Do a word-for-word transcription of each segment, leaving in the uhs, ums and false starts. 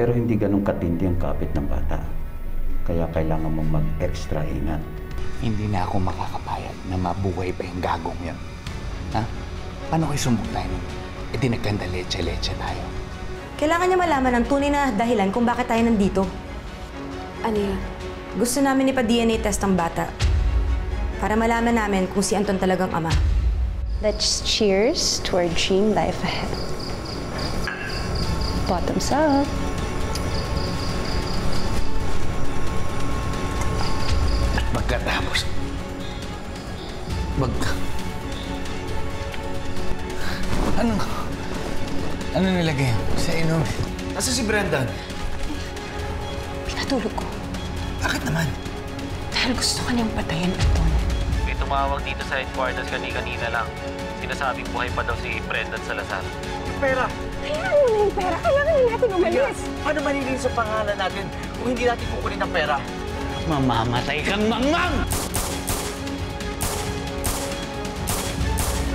Pero hindi ganun katindi ang kapit ng bata. Kaya kailangan mong mag-extra ingat. Hindi na ako makakapayag na mabuhay pa yung gagong yan. Ha? Paano kayo sumugtay nun? E di nagkandaleche-leche tayo. Kailangan niya malaman ang tunay na dahilan kung bakit tayo nandito. Ano yun? Gusto namin ipa-D N A test ang bata. Para malaman namin kung si Anton talagang ama. Let's cheers to our dream life ahead. Bottoms up. Pagkatapos, mag... Ano? Ano nilagay yun? Sa inom? Nasa si Brendan? Pinatulog ko. Bakit naman? Dahil gusto ka niyang patayin, Anton. May tumawag dito sa headquarters kani-kanina lang. Sinasabing buhay pa daw si Brendan Salazar. Yung pera! Kailangan mo na yung pera! Kailangan na natin umalis! Ano manilin sa pangalan natin kung hindi natin kukunin ang pera? Mamamatay kang mangmang!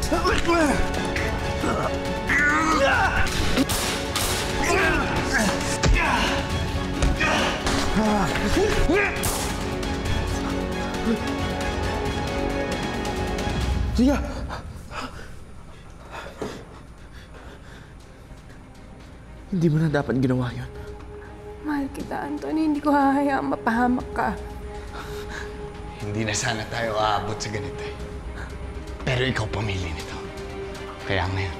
Sabit mo! Ria! Hindi mo na dapat ginawa yun. Mahal kita, Anton. Hindi ko hahayaang mapahamak ka. Hindi na sana tayo aabot sa ganito. Pero ikaw pamilya nito. Kaya ngayon,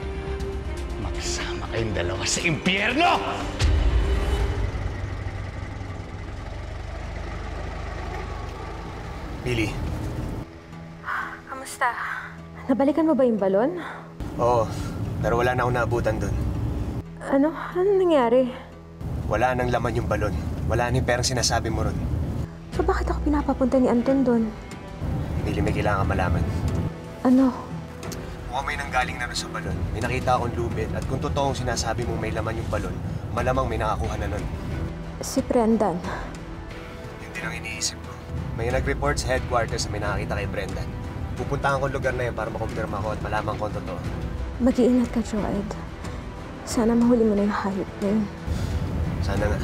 magsama kayong dalawa sa impyerno! Millie. Kamusta? Nabalikan mo ba yung balon? Oo, pero wala na akong naabutan doon. Ano? Ano nangyari? Wala nang laman yung balon. Wala nang perang sinasabi mo ron. So bakit ako pinapapunta ni Anton doon? Millie, may kailangan malaman. Ano? Mukhang may nanggaling na rin sa balon. May nakita akong lubid at kung totoong sinasabi mong may laman yung balon, malamang may nakakuha na nun. Si Brendan. Yun din ang iniisip ko. May nag-report sa headquarters na may nakakita kay Brendan. Pupuntahan ko ang lugar na yun para makumpirma ko at malaman ko ang totoo. Mag-iingat ka, Joed. Sana mahuli mo na yung hayop na yun. Sana nga.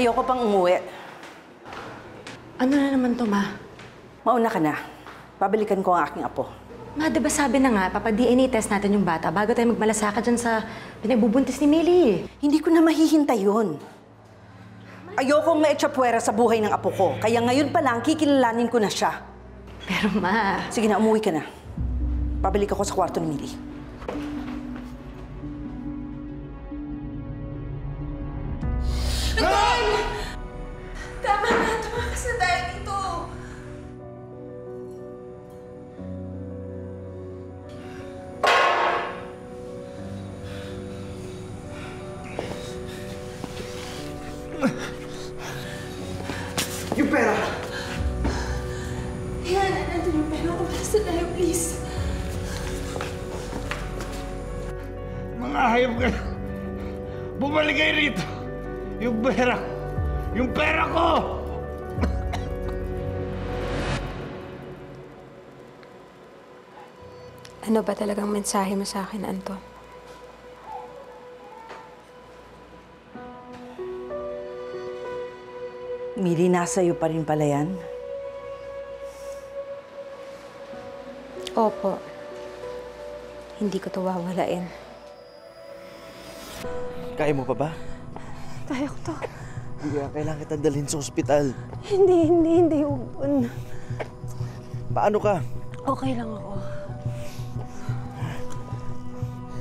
Ayoko pang umuwi. Ano na naman to, Ma? Mauna ka na. Babalikan ko ang aking apo. Ma, diba sabi na nga, papa-D N A test natin yung bata bago tayo magmalasaka dyan sa pinagbubuntis ni Millie. Hindi ko na mahihintay yun. Ayokong maitsapwera sa buhay ng apo ko. Kaya ngayon pa lang, kikilalanin ko na siya. Pero, Ma... Sige na, umuwi ka na. Babalik ako sa kwarto ni Millie. Yung pera! Ayan, nandun yung pera. Umalas na tayo, please. Mga hayop ka na. Bumalik kayo rito. Yung pera. Yung pera ko! Ano ba talagang mensahe mo sa akin, Anton? Millie, nasa iyo pa rin pala yan? Opo. Hindi ko to wawalain. Kaya mo pa ba? tayok to. Ria, kailangan kita dalhin sa ospital. Hindi, hindi, hindi. Ubon. Paano ka? Okay lang ako.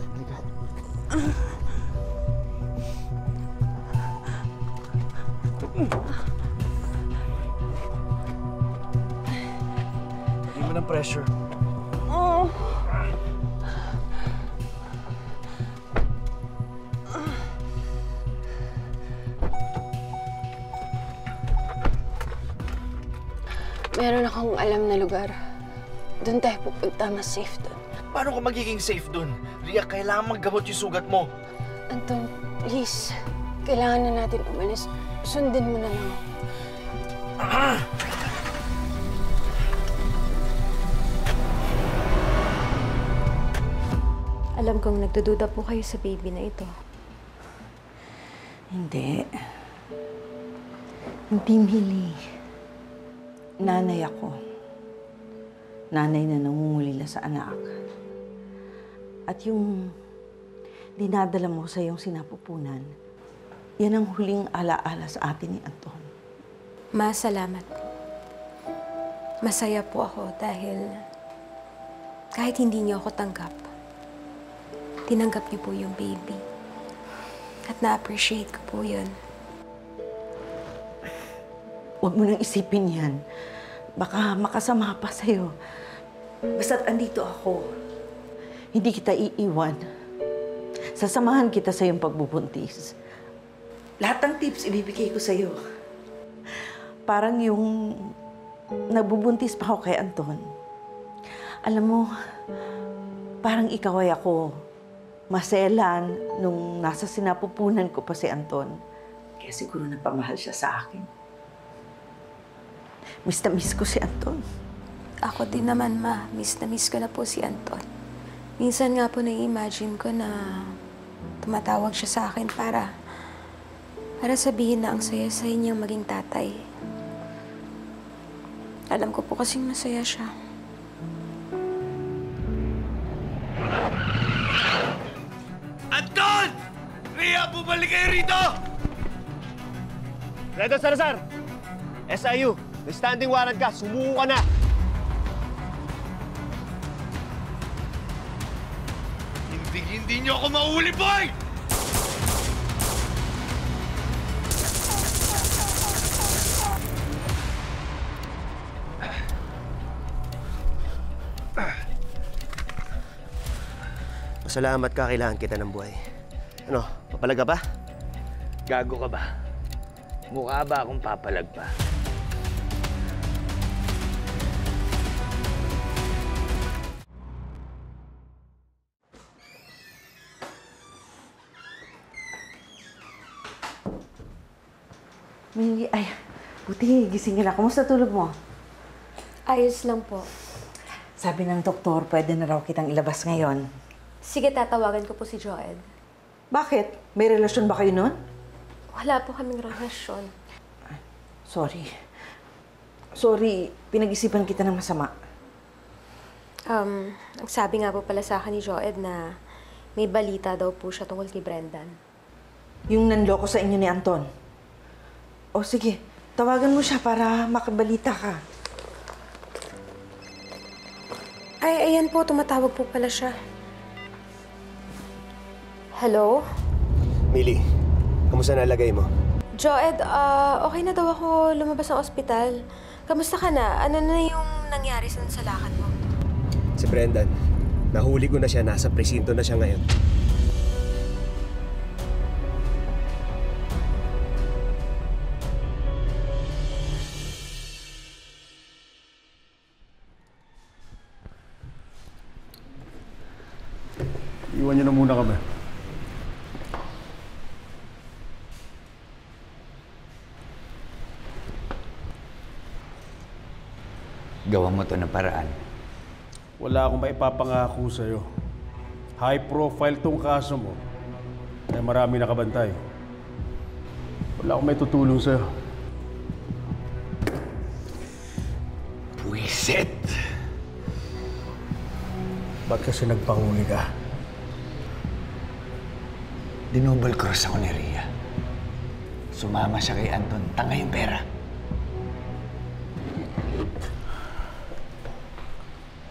Halika. Hindi mo ng pressure. Oo. Oh. Meron akong alam na lugar. Doon tayo pupunta, mas safe doon. Paano ka magiging safe doon? Ria, kailangan maggamot yung sugat mo. Anton, please. Kailangan na natin umalis. Sundin mo na lang. Ah! Alam kong nagdududa po kayo sa baby na ito. Hindi. Hindi, Millie. Nanay ako. Nanay na nangungulila sa anak. At yung dinadala mo sa iyong sinapupunan, yan ang huling alaala sa atin ni Anton. Ma, salamat po. Masaya po ako dahil kahit hindi niyo ako tanggap, tinanggap niyo po yung baby. At na-appreciate ko po yun. Huwag mo nang isipin yan. Baka makasama pa sa'yo. Basta't andito ako. Hindi kita iiwan. Sasamahan kita sa iyong pagbubuntis. Lahat ng tips ibibigay ko sa'yo. Parang yung nagbubuntis pa ako kay Anton. Alam mo, parang ikaw ay ako. Maselan nung nasa sinapupunan ko pa si Anton. Kaya siguro napamahal siya sa akin. Miss na miss ko si Anton. Ako din naman, Ma. Miss na miss ko na po si Anton. Minsan nga po na-imagine ko na tumatawag siya sa akin para para sabihin na ang saya-saya niyang maging tatay. Alam ko po kasing masaya siya. Anton! Ria, bumalik kayo rito! Brendan Salazar! S I U! May standing warrant ka! Sumuko ka na! Hindi, hindi niyo ako mahuli, boy! Salamat ka. Kailangan kita ng buhay. Ano? Papalaga ba? Gago ka ba? Mukha ba akong papalag pa? Millie, ay, buti, gising ka na. Kumusta tulog mo? Ayos lang po. Sabi ng doktor, pwede na raw kitang ilabas ngayon. Sige, tatawagan ko po si Joed. Bakit? May relasyon ba kayo nun? Wala po kaming relasyon. Sorry. Sorry, pinag-isipan kita ng masama. Um, ang sabi nga po pala sa akin ni Joed na may balita daw po siya tungkol kay Brendan. Yung nanloko sa inyo ni Anton? O sige, tawagan mo siya para makabalita ka. Ay, ayan po. Tumatawag po pala siya. Hello? Millie, kamusta na lagay mo? Joed, uh, okay na daw ako lumabas ng ospital. Kamusta ka na? Ano na yung nangyari sa lakad mo? Si Brendan, nahuli ko na siya. Nasa presinto na siya ngayon. Iwan niyo na muna kami. Gawa mo to ng paraan. Wala akong maipapangako sa'yo. High profile tong kaso mo. May marami nakabantay. Wala akong may tutulong sa'yo. Puwisit! Ba't kasi nagpahuli ka? Dinoble cross ako ni Ria. Sumama siya kay Anton. Tanga yung pera.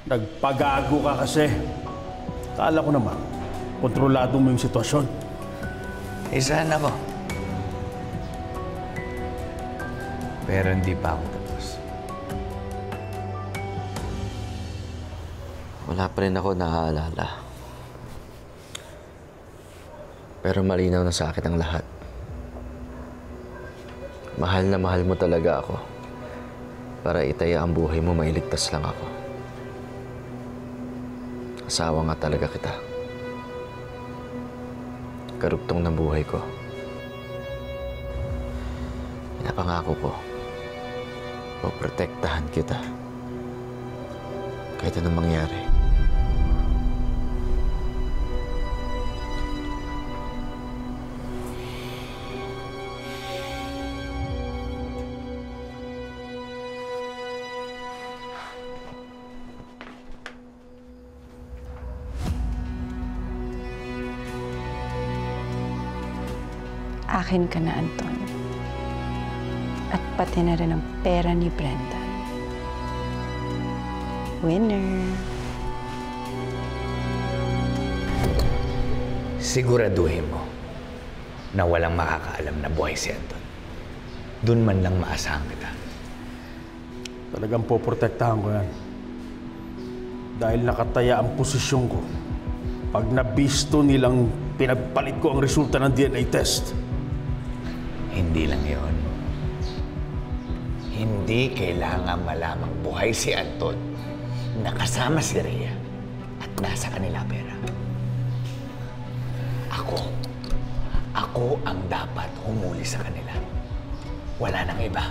Nagpagago ka kasi. Kala ko naman, kontrolado mo yung sitwasyon. Eh, saan ako? Pero hindi pa ako tapos. Wala pa rin ako naaalala. Pero malinaw na sa akin ang lahat. Mahal na mahal mo talaga ako. Para itaya ang buhay mo, mailigtas lang ako. Asawa nga talaga kita. Karugtong ng buhay ko. Pinapangako ko, poprotektahan kita. Kahit anong mangyari. Akin ka na, Anton. At pati na rin ang pera ni Brendan. Winner! Siguraduhin mo na walang makakaalam na buhay si Anton. Doon man lang maasahan kita. Talagang poprotektahan ko yan. Dahil nakataya ang posisyon ko. Pag nabisto nilang pinagpalit ko ang resulta ng D N A test. Hindi lang yun. Hindi kailangan malamang buhay si Anton, nakasama si Ria, at nasa kanila pera. Ako, ako ang dapat humuli sa kanila. Wala nang iba.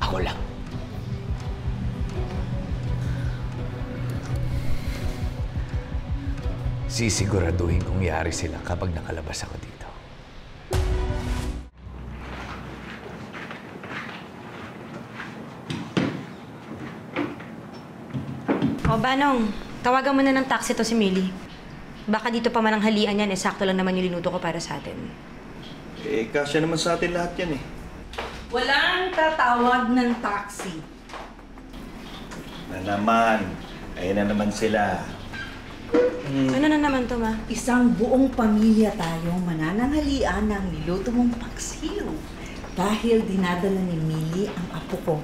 Ako lang. Sisiguraduhin kung yari sila kapag nakalabas ako dito. O, Banong, tawagan mo na ng taxi to si Millie. Baka dito pa man ang halian yan, eh, sakto lang naman yung linuto ko para sa atin. Eh, kasya naman sa atin lahat yan eh. Walang tatawag ng taxi. Na naman. Ayan na naman sila. Mm. Ano na naman to, Ma? Isang buong pamilya tayong manananghalian ng niluto mong paksiyo. Dahil dinadala ni Millie ang apo ko.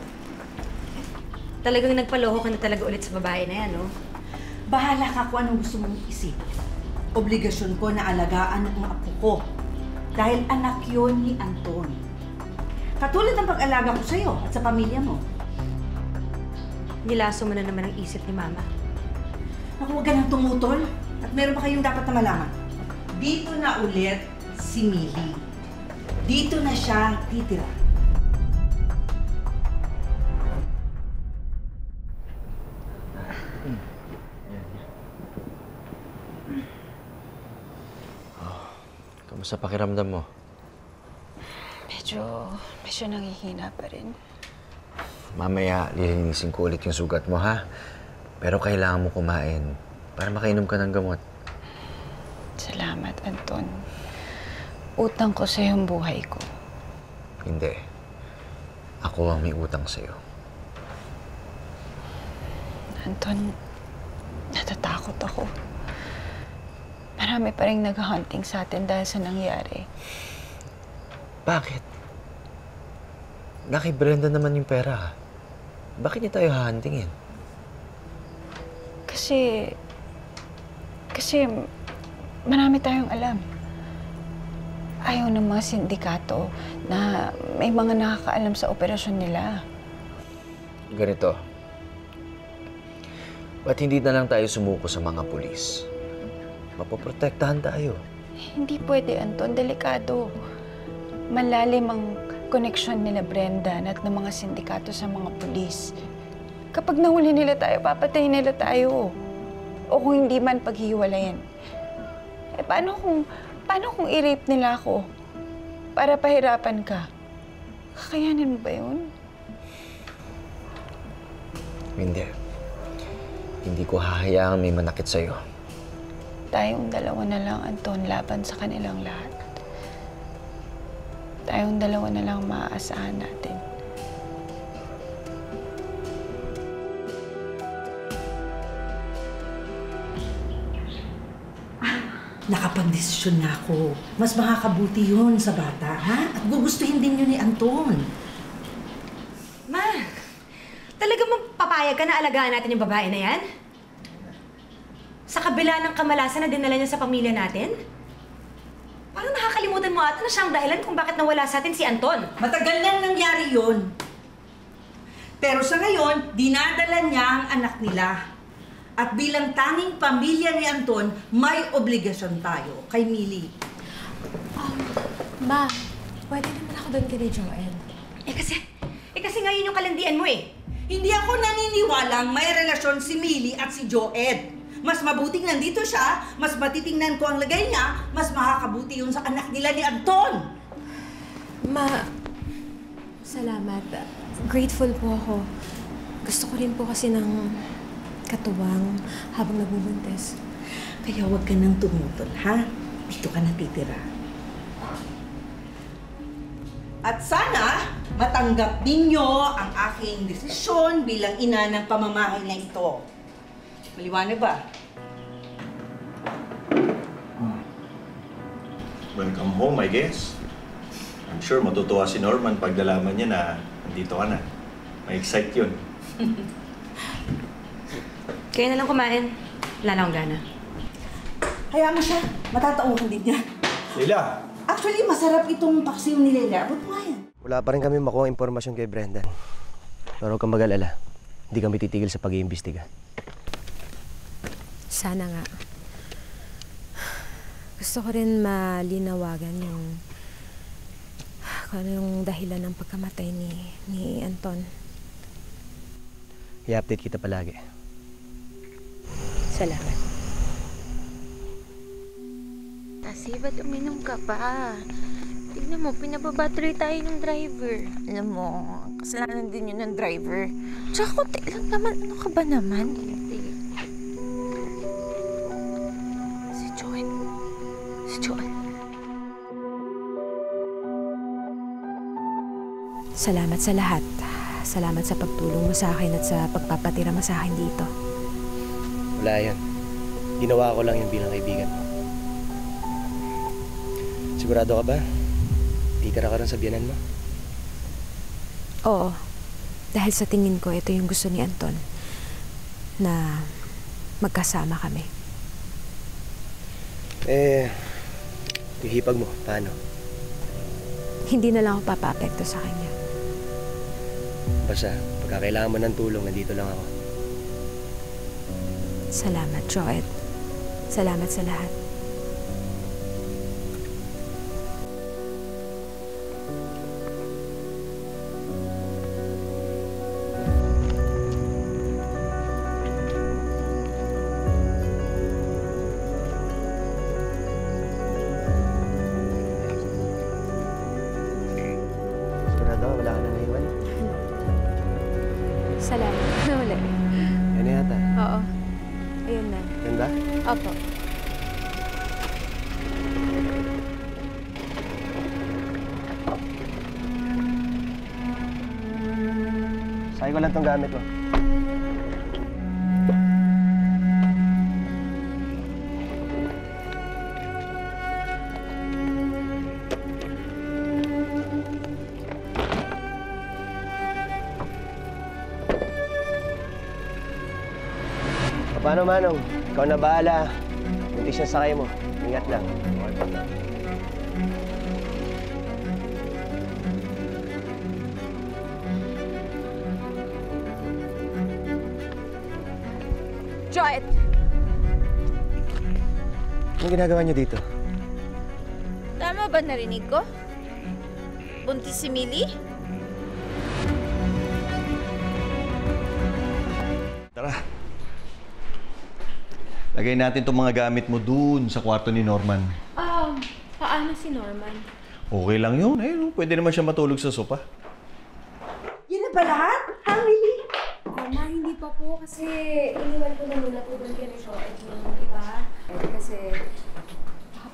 Talagang nagpaloho ka na talaga ulit sa babae na yan, no? Bahala ka kung anong gusto mong isip. Obligasyon ko na alagaan ang apo ko. Dahil anak yon ni Anton. Katulad ng pag-alaga ko sa'yo at sa pamilya mo. Nilaso mo na naman ang isip ni Mama. Naku, huwag ka nang tumutol. At meron pa kayong dapat na malaman. Dito na ulit si Millie. Dito na siya titira. Sa pakiramdam mo? Medyo, medyo nanghihina pa rin. Mamaya, lilinisin ko ulit yung sugat mo, ha? Pero kailangan mo kumain para makainom ka ng gamot. Salamat, Anton. Utang ko sa'yo ang buhay ko. Hindi. Ako ang may utang sa'yo. Anton, natatakot ako. Marami pa rin nag-hunting sa atin dahil sa nangyari. Bakit? Naki Brenda naman yung pera, ha? Bakit niya tayo hahuntingin? Kasi... Kasi... marami tayong alam. Ayaw ng mga sindikato na may mga nakakaalam sa operasyon nila. Ganito. Ba't hindi na lang tayo sumuko sa mga pulis? Mapoprotektahan tayo. Hindi pwede, Anton. Delikado. Malalim ang koneksyon nila Brendan at ng mga sindikato sa mga pulis. Kapag nahuli nila tayo, papatayin nila tayo. O kung hindi man paghiwalayan. Eh, paano kung, paano kung i-rape nila ako? Para pahirapan ka. Kakayanin mo ba yun? Hindi. Hindi ko hahayaang may manakit sa'yo. Tayong dalawa na lang, Anton, laban sa kanilang lahat. tayong dalawa na lang maaasahan natin. Nakapag-desisyon na ako. Mas makakabuti yun sa bata, ha? At gugustuhin din yun ni Anton. Ma, talaga magpapayag ka na alagaan natin yung babae na yan? Sa kabila ng kamalasan na dinala niya sa pamilya natin? Parang nakakalimutan mo ata na siyang dahilan kung bakit nawala sa atin si Anton. Matagal nang nangyari yun. Pero sa ngayon, dinadala niya ang anak nila. At bilang tanging pamilya ni Anton, may obligasyon tayo kay Millie. Um, Ma, pwede naman ako doon kay Joed. Eh kasi, eh kasi ngayon yung kalandian mo eh. Hindi ako naniniwalang may relasyon si Millie at si Joed. Mas mabuting nandito siya, mas matitingnan ko ang lagay niya, mas makakabuti yun sa anak nila ni Anton. Ma, salamat. Grateful po ako. Gusto ko rin po kasi ng katuwang habang nagbubuntis. Kaya huwag ka nang tumutol, ha? Dito ka natitira. At sana matanggap ninyo ang aking desisyon bilang ina ng pamamahay na ito. Maliwanag ba? Welcome home, I guess. I'm sure matutuwa si Norman pag nalaman niya na nandito ka na. Ma-excite yun. Kaya na lang kumain. Wala na akong gana. Hayaan mo siya. Matatauhan din niya. Leila! Actually, masarap itong paksiw ni Leila. Abot mo yan. Wala pa rin kami makuha impormasyon kay Brendan. Pero huwag kang mag-alala. Hindi kami titigil sa pag-iimbestiga. Sana nga. Gusto ko rin malinawagan yung kung ano yung dahilan ng pagkamatay ni, ni Anton. I-update kita palagi. Salamat. Tasi, ba't uminom ka pa? Tignan mo, pinababattery tayo ng driver. Alam mo, kasalanan din yun ng driver. Tsaka kunti lang naman, ano ka ba naman? Si Joed. Si Joed. Salamat sa lahat. Salamat sa pagtulong mo sa akin at sa pagpapatira mo sa akin dito. Wala yan. Ginawa ko lang yung bilang kaibigan mo. Sigurado ka ba? Titira ka rin sa biyanan mo? Oo. Dahil sa tingin ko, ito yung gusto ni Anton. Na magkasama kami. Eh, yung hipag mo, paano? Hindi na lang ako papaapekto sa kanya. Basta, pagkakailangan mo ng tulong, nandito lang ako. Salamat, Joed. Salamat sa lahat. Sigurado, wala ka na naiwan? Salamat. Wala. Yan yata. Oo. Ayun na. Yan ba? Opo. Sabi ko lang itong gamit ko. Paano, Manong? Ikaw na bahala. Muntis na sakay mo. Ingat lang. Joed! Anong ginagawa niyo dito? Tama ba narinig ko? Buntis si Millie? Tara. Lagay natin itong mga gamit mo dun sa kwarto ni Norman. Ah, um, paano si Norman? Okay lang yun. Eh, pwede naman siya matulog sa sopa. Yun na ba lahat? Family? Oh, ma, hindi pa po kasi iniwan ko na muna po doon kay Joed yung iba. Kasi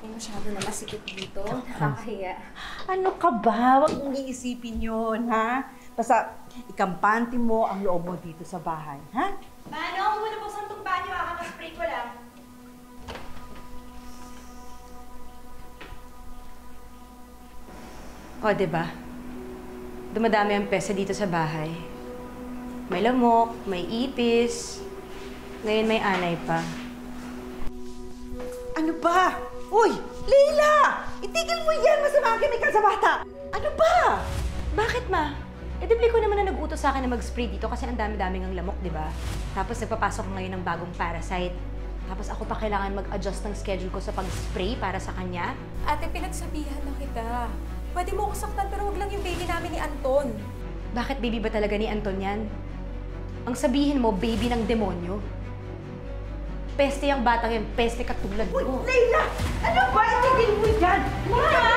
masyado na masikip dito. Nakakahiya. Ano ka ba? Huwag mong iisipin yun, ha? Basta ikampanti mo ang loob mo dito sa bahay, ha? Paano? Huwag na buksan itong banyo, ha? Kakaspray ko lang. O, oh, diba? Dumadami ang pesa dito sa bahay. May lamok, may ipis. Ngayon may anay pa. Ano ba? Uy! Leila! Itigil mo yan! Masama ang chemical sa bata! Ano ba? Bakit, ma? E di ko naman na nag-utos sa akin na mag-spray dito kasi ang dami-daming ang lamok, di ba? Tapos nagpapasok ngayon ng bagong parasite. Tapos ako pa kailangan mag-adjust ng schedule ko sa pag-spray para sa kanya. Ate, pinagsabihan na kita. Pwede mo ako saktan pero wag lang yung baby namin ni Anton. Bakit baby ba talaga ni Anton yan? Ang sabihin mo, baby ng demonyo. Peste yung batang yan, peste katulad mo. Uy, Leila! Ano ba? Itigil mo yan! Mama!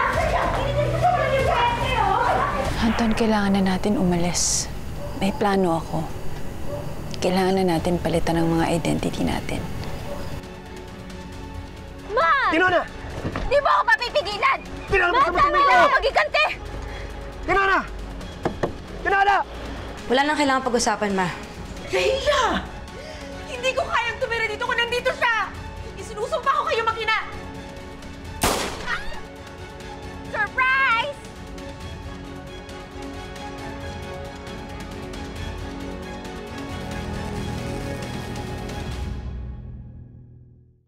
Anton, kailangan na natin umalis. May plano ako. Kailangan na natin palitan ang mga identity natin. Ma! Tinona! Hindi mo ako papipigilan! Tinona, mo sa mga magiganti! Tinona! Tinona! Wala nang kailangan pag-usapan, ma. Leila! Hindi ko kayang tumira dito kung nandito siya! Isinusumpa ko kayo makina!